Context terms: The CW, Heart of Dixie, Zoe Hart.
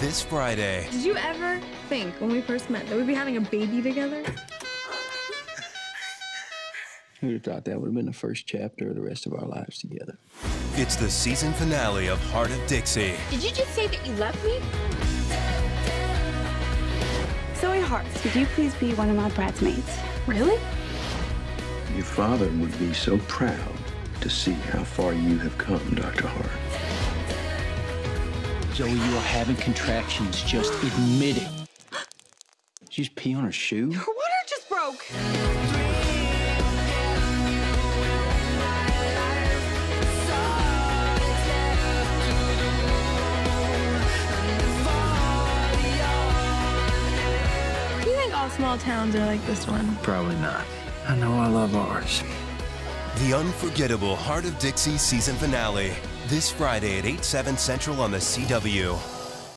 this Friday. Did you ever think when we first met that we'd be having a baby together? Who would have thought that would have been the first chapter of the rest of our lives together? It's the season finale of Heart of Dixie. Did you just say that you love me? Zoe Hart, could you please be one of my bridesmaids? Really? Your father would be so proud to see how far you have come, Dr. Hart. Zoe, you are having contractions. Just admit it. Did you just pee on her shoe? Her water just broke. Small towns are like this one. Probably not. I know I love ours. The unforgettable Heart of Dixie season finale, this Friday at 8/7 Central on The CW.